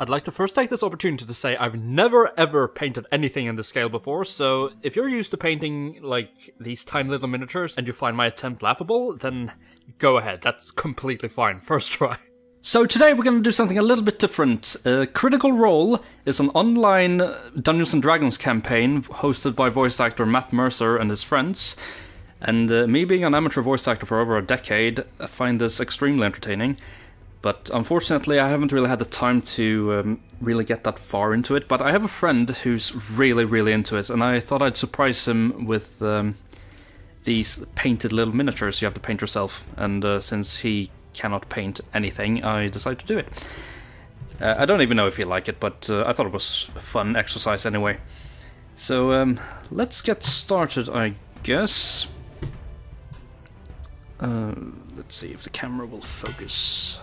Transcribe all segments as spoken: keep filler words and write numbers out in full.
I'd like to first take this opportunity to say I've never ever painted anything in this scale before, so if you're used to painting, like, these tiny little miniatures and you find my attempt laughable, then go ahead, that's completely fine, first try. So today we're going to do something a little bit different. Uh, Critical Role is an online Dungeons and Dragons campaign hosted by voice actor Matt Mercer and his friends, and uh, me being an amateur voice actor for over a decade, I find this extremely entertaining. But unfortunately, I haven't really had the time to um, really get that far into it. But I have a friend who's really, really into it, and I thought I'd surprise him with um, these painted little miniatures you have to paint yourself. And uh, since he cannot paint anything, I decided to do it. Uh, I don't even know if he'll like it, but uh, I thought it was a fun exercise anyway. So um, let's get started, I guess. Uh, let's see if the camera will focus.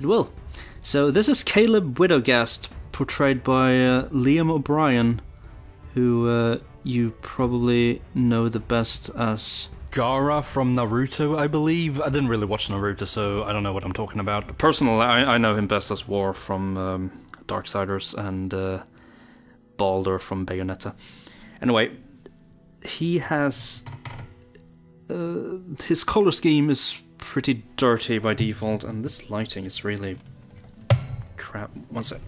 It will. So this is Caleb Widogast, portrayed by uh, Liam O'Brien, who uh, you probably know the best as Gaara from Naruto, I believe. I didn't really watch Naruto, so I don't know what I'm talking about. Personally, I, I know him best as War from um, Darksiders and uh, Baldur from Bayonetta. Anyway, he has... Uh, his color scheme is pretty dirty by default, and this lighting is really crap. One sec.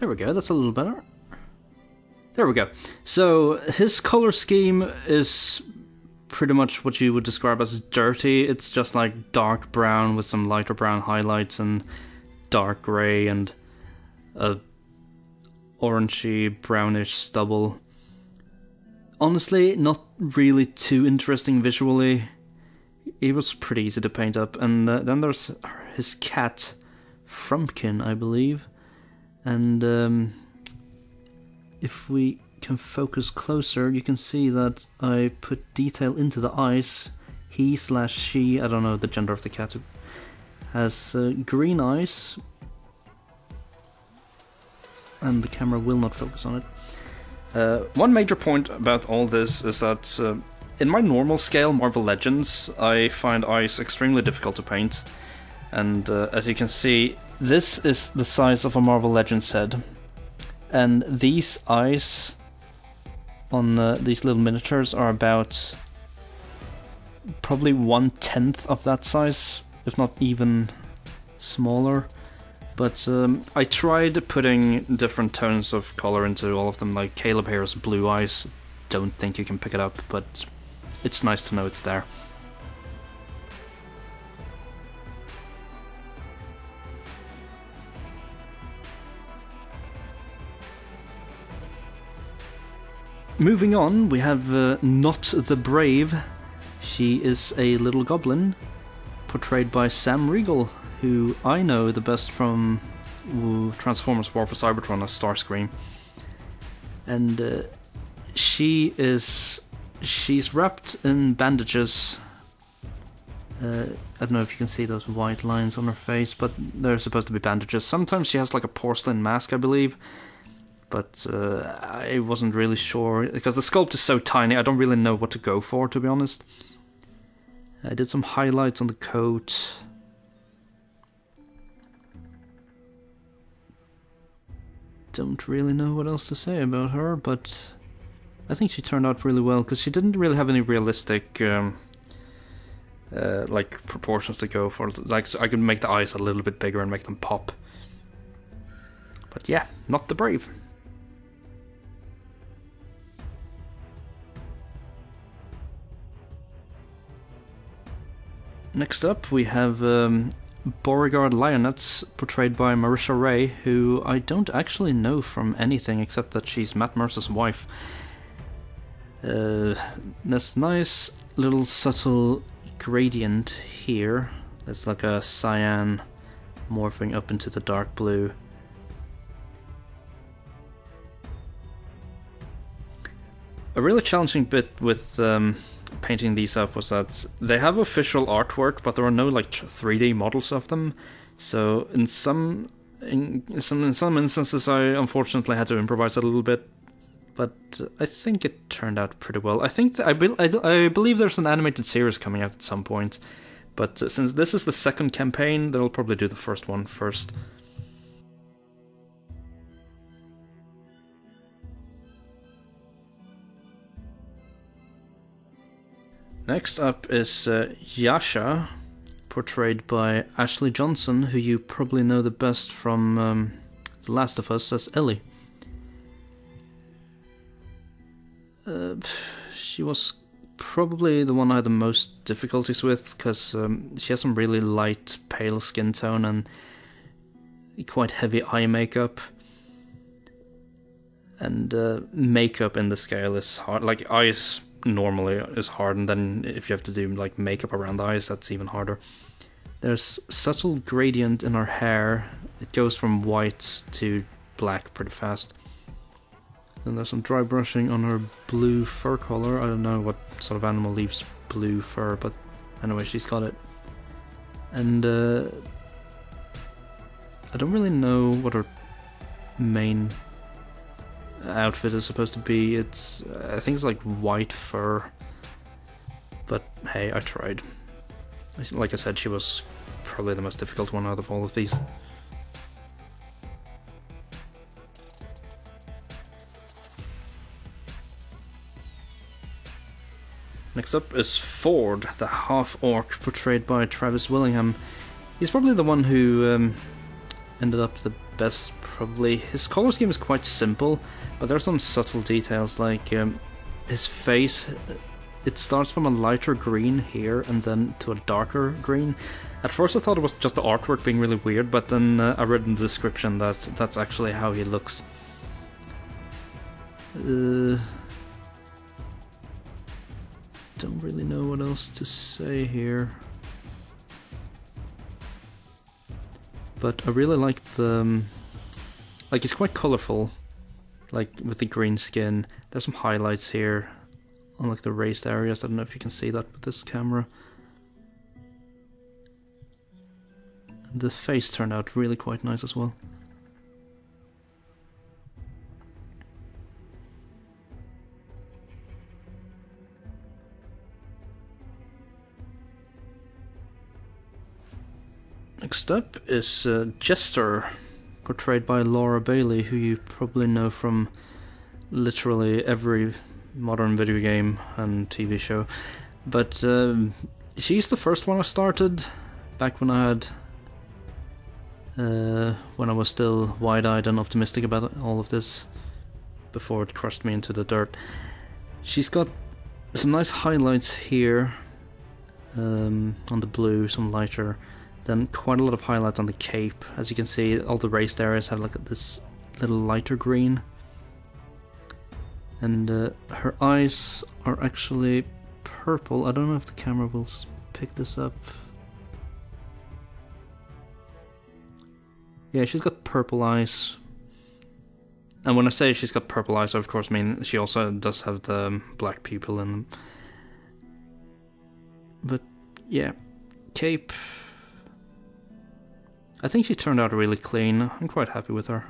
There we go, that's a little better. There we go. So his color scheme is pretty much what you would describe as dirty. It's just like dark brown with some lighter brown highlights and dark grey and a orangey, brownish stubble. Honestly, not really too interesting visually. It was pretty easy to paint up. And uh, then there's his cat, Frumpkin, I believe. And um, if we can focus closer, you can see that I put detail into the eyes. He slash she, I don't know the gender of the cat, has uh, green eyes. And the camera will not focus on it. Uh, one major point about all this is that uh, in my normal scale, Marvel Legends, I find eyes extremely difficult to paint. And uh, as you can see, this is the size of a Marvel Legends head. And these eyes on uh, these little miniatures are about probably one-tenth of that size, if not even smaller. But um, I tried putting different tones of color into all of them, like Caleb here's blue eyes. Don't think you can pick it up, but it's nice to know it's there. Moving on, we have uh, Not the Brave. She is a little goblin, portrayed by Sam Riegel, who I know the best from ooh, Transformers War for Cybertron as Starscream. And uh, she is... she's wrapped in bandages. Uh, I don't know if you can see those white lines on her face, but they're supposed to be bandages. Sometimes she has like a porcelain mask, I believe. But uh, I wasn't really sure, because the sculpt is so tiny, I don't really know what to go for, to be honest. I did some highlights on the coat. Don't really know what else to say about her, but I think she turned out really well because she didn't really have any realistic um, uh, like proportions to go for. Like, so I could make the eyes a little bit bigger and make them pop. But yeah, Not the Brave. Next up, we have Um, Beauregard Lionettes, portrayed by Marisha Ray, who I don't actually know from anything except that she's Matt Mercer's wife. Uh, this nice little subtle gradient here. That's like a cyan morphing up into the dark blue. A really challenging bit with um, painting these up was that they have official artwork, but there are no like three D models of them. So in some in some in some instances, I unfortunately had to improvise a little bit. but I think it turned out pretty well. I think th I, be I, I believe there's an animated series coming out at some point, but uh, since this is the second campaign, they'll probably do the first one first. Next up is uh, Yasha, portrayed by Ashley Johnson, who you probably know the best from um, The Last of Us as Ellie. Uh, she was probably the one I had the most difficulties with, because um, she has some really light, pale skin tone and quite heavy eye makeup. And uh, makeup in the scale is hard, like eyes normally is hard, and then if you have to do like makeup around the eyes, that's even harder. There's subtle gradient in her hair. It goes from white to black pretty fast. Then there's some dry brushing on her blue fur collar. I don't know what sort of animal leaves blue fur, but anyway, she's got it. And uh, I don't really know what her main outfit is supposed to be. It's I think it's like white fur, but hey, I tried. Like I said, she was probably the most difficult one out of all of these. Next up is Fjord, the half-orc, portrayed by Travis Willingham. He's probably the one who um, ended up the best, probably. His color scheme is quite simple, but there are some subtle details, like um, his face. It starts from a lighter green here and then to a darker green. At first I thought it was just the artwork being really weird, but then uh, I read in the description that that's actually how he looks. Uh... Don't really know what else to say here, but I really like the um, like it's quite colorful, like with the green skin. There's some highlights here on like the raised areas. I don't know if you can see that with this camera. And the face turned out really quite nice as well. Next up is uh, Jester, portrayed by Laura Bailey, who you probably know from literally every modern video game and T V show. But um, she's the first one I started back when I had, uh, when I was still wide-eyed and optimistic about all of this, before it crushed me into the dirt. She's got some nice highlights here um, on the blue, some lighter. Then quite a lot of highlights on the cape. As you can see, all the raised areas have like this little lighter green. And uh, her eyes are actually purple. I don't know if the camera will pick this up. Yeah, she's got purple eyes. And when I say she's got purple eyes, I of course mean she also does have the black pupil in them. But yeah, cape. I think she turned out really clean. I'm quite happy with her.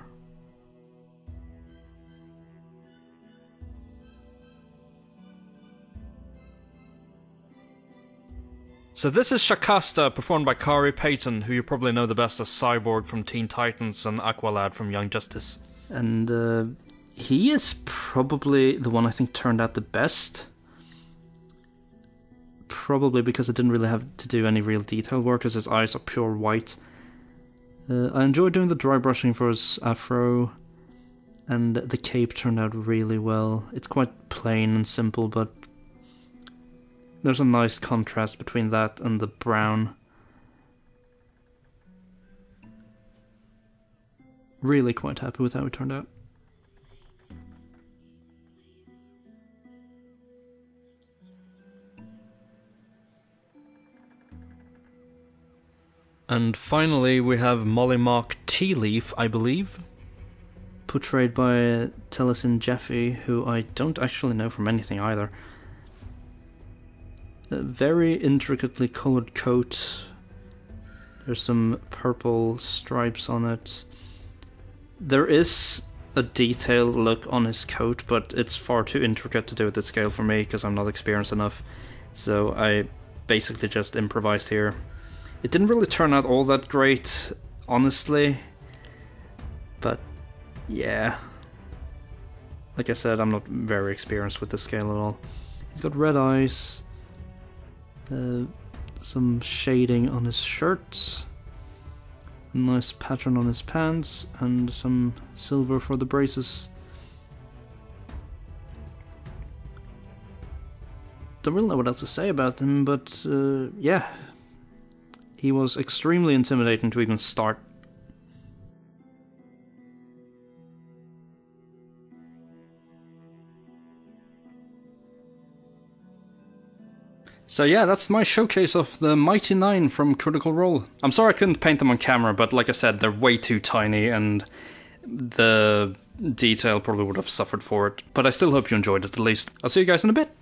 So this is Shakäste, performed by Khary Payton, who you probably know the best as Cyborg from Teen Titans and Aqualad from Young Justice. And uh, he is probably the one I think turned out the best. Probably because it didn't really have to do any real detail work, as his eyes are pure white. Uh, I enjoyed doing the dry brushing for his afro, and the cape turned out really well. It's quite plain and simple, but there's a nice contrast between that and the brown. Really quite happy with how it turned out. And finally we have Mollymauk Tea Leaf, I believe, portrayed by Taliesin Jaffe, who I don't actually know from anything either. A very intricately coloured coat. There's some purple stripes on it. There is a detailed look on his coat, but it's far too intricate to do at this scale for me because I'm not experienced enough, so I basically just improvised here. It didn't really turn out all that great, honestly, but yeah. Like I said, I'm not very experienced with this scale at all. He's got red eyes, uh, some shading on his shirts, a nice pattern on his pants, and some silver for the braces. Don't really know what else to say about him, but uh, yeah. He was extremely intimidating to even start. So yeah, that's my showcase of the Mighty Nine from Critical Role. I'm sorry I couldn't paint them on camera, but like I said, they're way too tiny and the detail probably would have suffered for it. But I still hope you enjoyed it at least. I'll see you guys in a bit.